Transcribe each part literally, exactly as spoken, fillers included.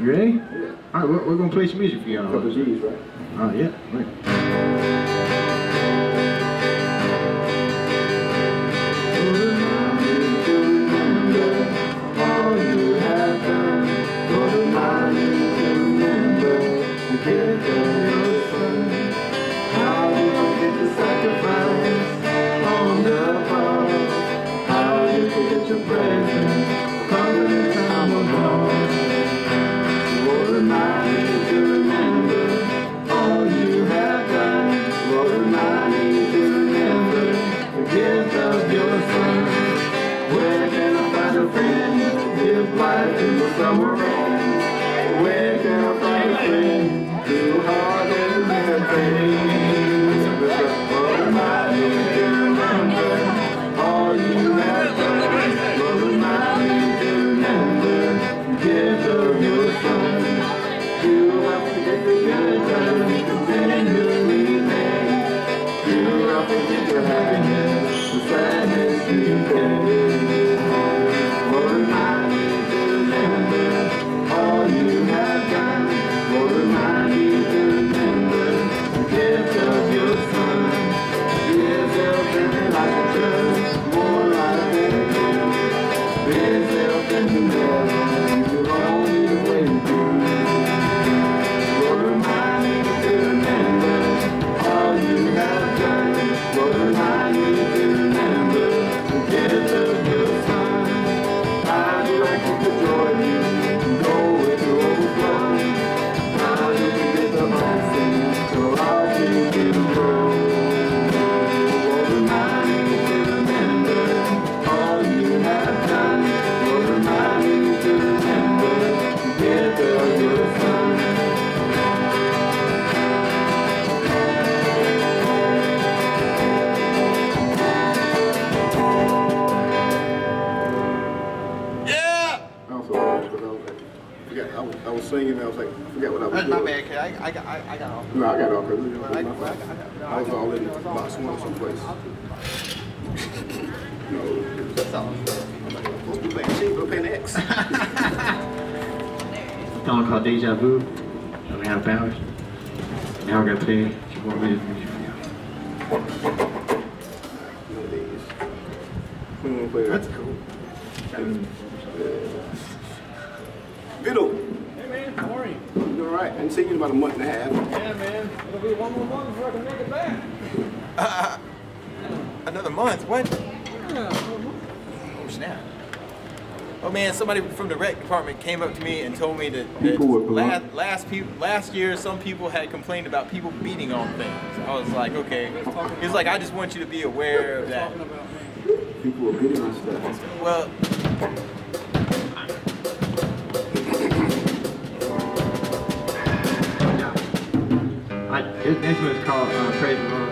You ready? Yeah. All right, we're, we're gonna play some music for y'all. A couple of G's, right? Uh, yeah, right. Singing, I was like, I forgot what I was doing. My bad, kid. I, I, I, I got off. No, I got off. I, I, I, I, I was all in box one someplace. No, that's all. I'm like, I'm supposed to be playing C, but I'm playing X. A song called Deja Vu. I'm out of bounds. Now I got to play some more minutes for you. No days. twenty-one players. That's cool. And, uh, Biddle. How are you? I'm doing all right. I've been seeing you in about a month and a half. Yeah, man. It'll be one more month before I can make it back. Uh, another month? What? Yeah, oh, snap. Oh, man, somebody from the rec department came up to me and told me that, that last, last, pe last year some people had complained about people beating on things. I was like, okay. He was like, I just want you to be aware of that. People are beating on stuff. Well... This next one is called uh, Praise the Lord.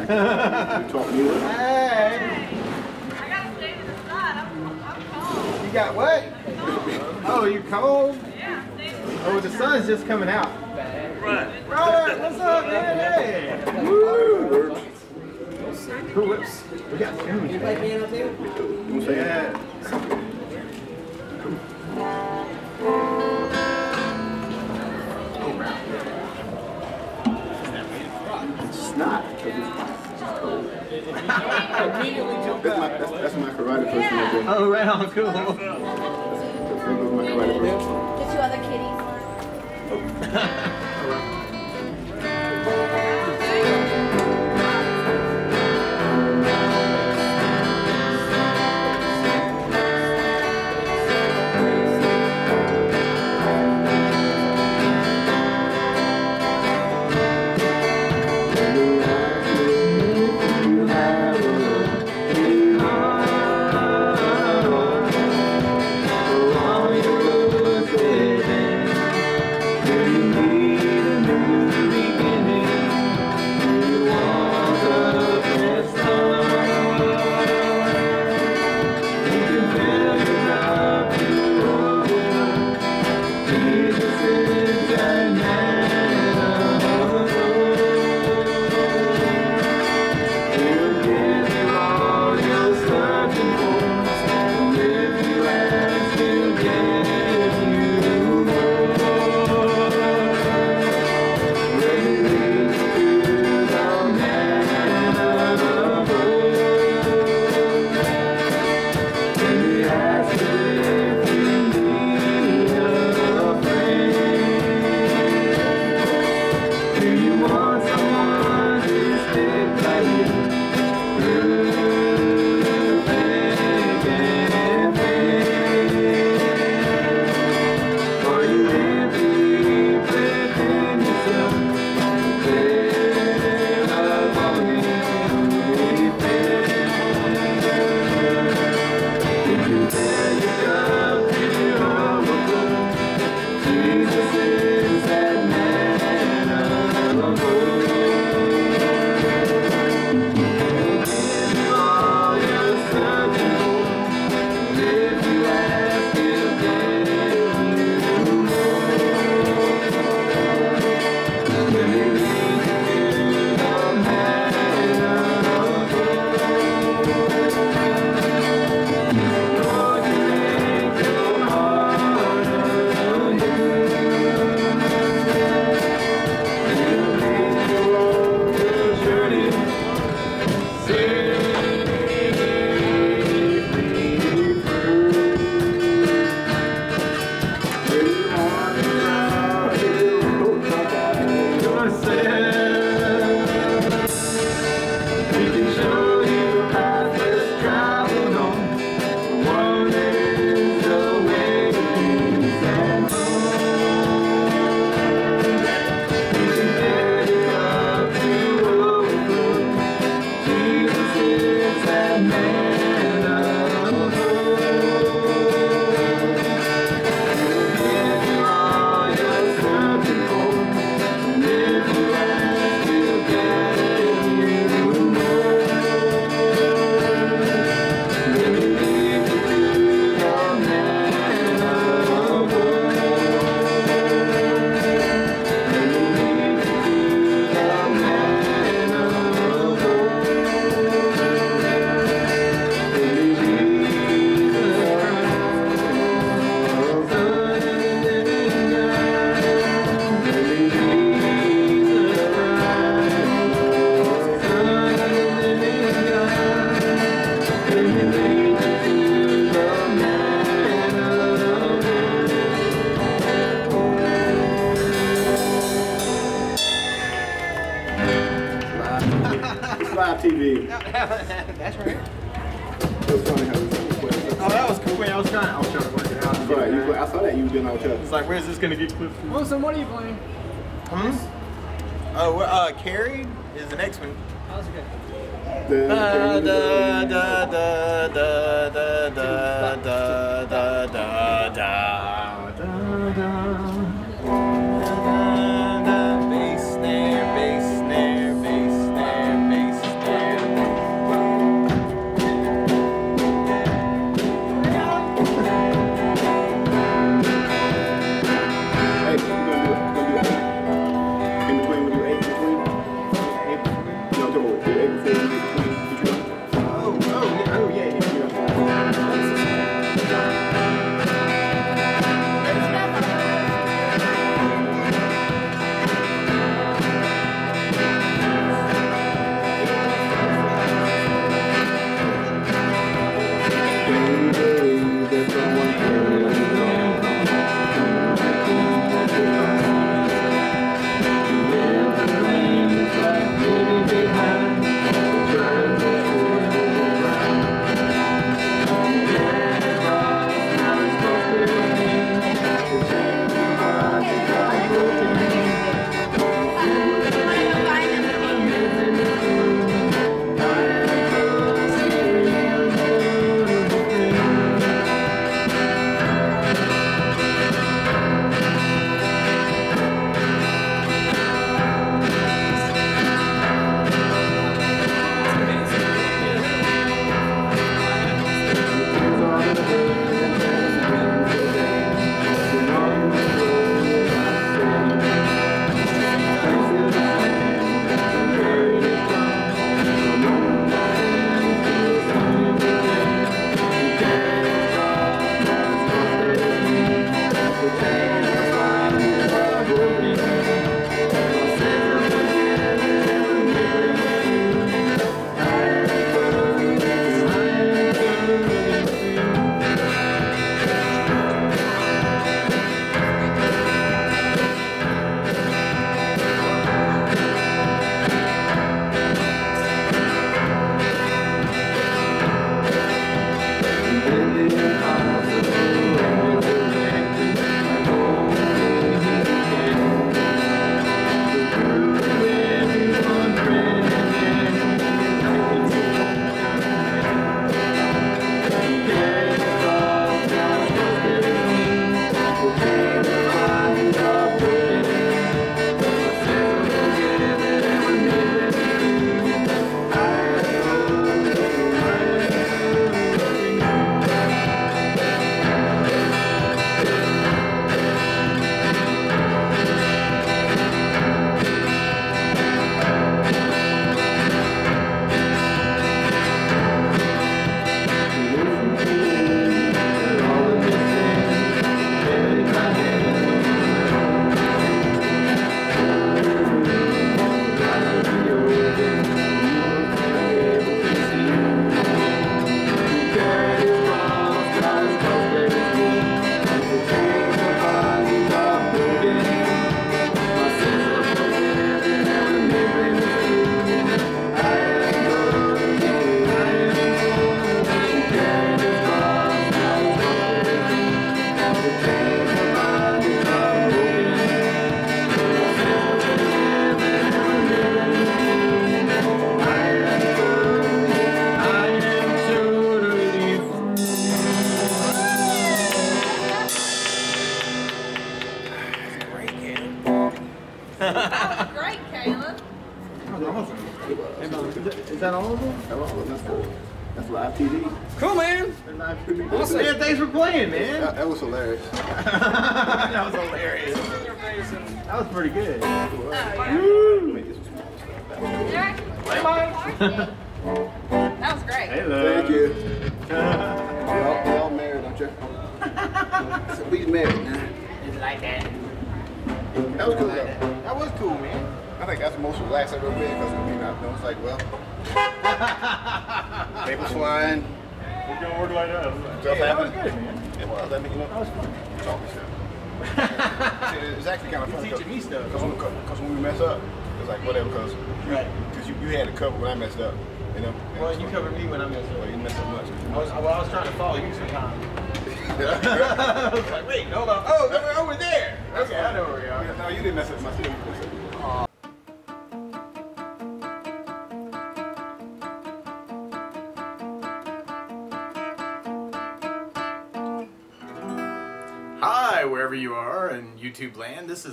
You taught me what? Hey! I got to stay to the side. I'm, I'm cold. You got what? Oh, you cold? Yeah. Oh, the sun's just coming out. Right. Robert, what's up, man? Hey! Woo! Cool whips. We got sandwiches. You play piano too? You want to say that? Not. Immediately jump out. That's, that's my karate person. Yeah. Oh, right on, cool. That's, that's my karate person. Get you other kitties. All right. Wilson, what are you playing? Hmm? Oh, uh, Carrie is the next one. Oh, that's okay. Da da da da da da da da da da da da da. Bass snare, bass snare, bass snare, bass.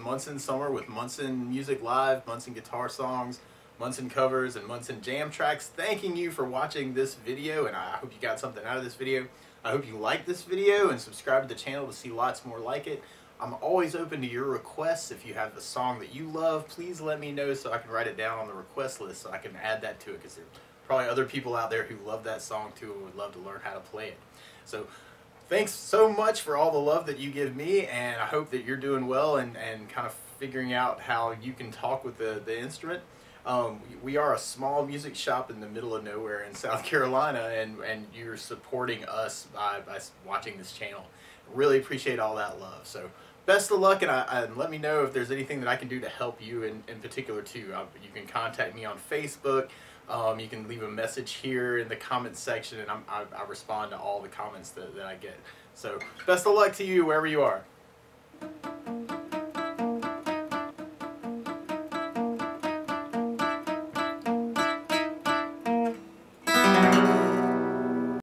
Munson Summer with Munson Music Live, Munson Guitar Songs, Munson Covers, and Munson Jam Tracks. Thanking you for watching this video, and I hope you got something out of this video. I hope you like this video and subscribe to the channel to see lots more like it. I'm always open to your requests. If you have the song that you love, please let me know so I can write it down on the request list so I can add that to it, because there's probably other people out there who love that song too and would love to learn how to play it. So thanks so much for all the love that you give me, and I hope that you're doing well and, and kind of figuring out how you can talk with the, the instrument. Um, we are a small music shop in the middle of nowhere in South Carolina, and, and you're supporting us by, by watching this channel. Really appreciate all that love. So best of luck, and, I, and let me know if there's anything that I can do to help you in, in particular too. I, you can contact me on Facebook. Um, you can leave a message here in the comments section, and I'm, I, I respond to all the comments that, that I get. So best of luck to you wherever you are.